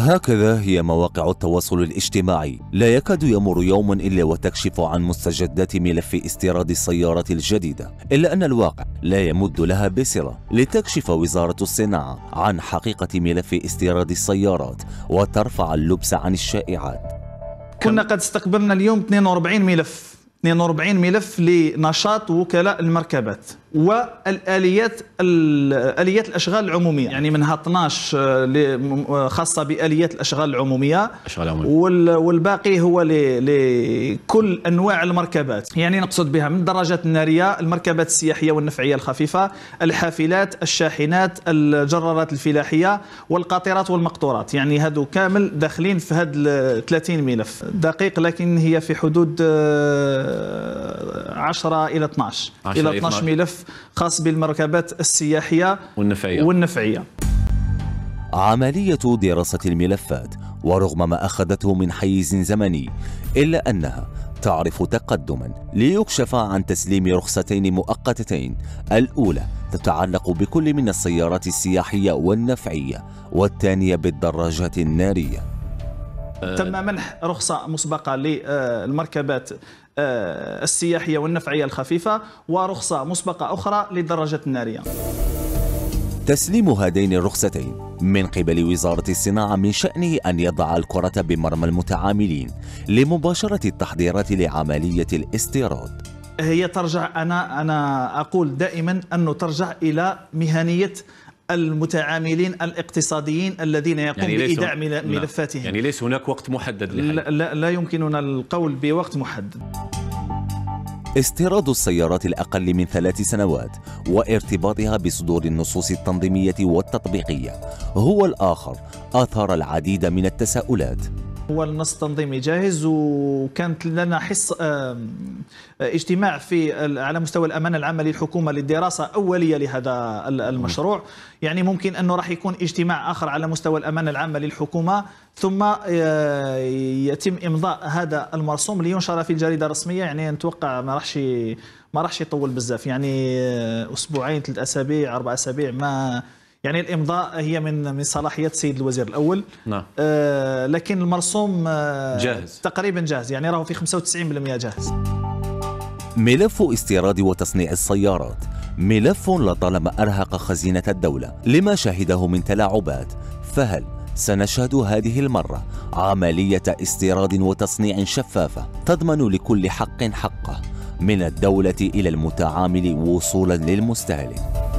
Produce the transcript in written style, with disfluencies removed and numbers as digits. هكذا هي مواقع التواصل الاجتماعي، لا يكاد يمر يوم إلا وتكشف عن مستجدات ملف استيراد السيارة الجديدة، إلا أن الواقع لا يمد لها بصرة لتكشف وزارة الصناعة عن حقيقة ملف استيراد السيارات وترفع اللبس عن الشائعات. كنا قد استقبلنا اليوم 42 ملف لنشاط وكلاء المركبات والآليات الأشغال العمومية، يعني منها 12 خاصة بآليات الأشغال العمومية والباقي هو لكل أنواع المركبات، يعني نقصد بها من الدراجات النارية، المركبات السياحية والنفعية الخفيفة، الحافلات، الشاحنات، الجرارات الفلاحية والقاطرات والمقطورات، يعني هادو كامل داخلين في هاد 30 ملف دقيق، لكن هي في حدود 10 إلى 12 ملف خاص بالمركبات السياحية والنفعية. عملية دراسة الملفات ورغم ما أخذته من حيز زمني إلا أنها تعرف تقدما، ليكشف عن تسليم رخصتين مؤقتتين، الأولى تتعلق بكل من السيارات السياحية والنفعية والثانية بالدراجات النارية. تم منح رخصة مسبقة للمركبات السياحية والنفعية الخفيفة ورخصة مسبقة أخرى للدراجات النارية. تسليم هذين الرخصتين من قبل وزارة الصناعة من شأنه أن يضع الكرة بمرمى المتعاملين لمباشرة التحضيرات لعملية الاستيراد. هي ترجع، أنا أقول دائما أنه ترجع إلى مهنية المتعاملين الاقتصاديين الذين يقوم بإيداع ملفاتهم، يعني ليس هناك وقت محدد لحل. لا يمكننا القول بوقت محدد. استيراد السيارات الأقل من 3 سنوات وارتباطها بصدور النصوص التنظيمية والتطبيقية هو الآخر أثار العديد من التساؤلات. هو النص التنظيمي جاهز، وكانت لنا اجتماع على مستوى الأمانة العامة للحكومة للدراسة أولية لهذا المشروع، يعني ممكن أنه راح يكون اجتماع آخر على مستوى الأمانة العامة للحكومة ثم يتم إمضاء هذا المرسوم لينشر في الجريدة الرسمية، يعني نتوقع ما راحش يطول بزاف، يعني 2 أسابيع 3 أسابيع 4 أسابيع، ما يعني الإمضاء هي من صلاحيات السيد الوزير الأول. نعم. لكن المرسوم جاهز، تقريبا جاهز، يعني راهو في 95% جاهز. ملف استيراد وتصنيع السيارات ملف لطالما أرهق خزينة الدولة لما شهده من تلاعبات، فهل سنشهد هذه المرة عملية استيراد وتصنيع شفافة تضمن لكل حق حقه من الدولة إلى المتعامل وصولا للمستهلك؟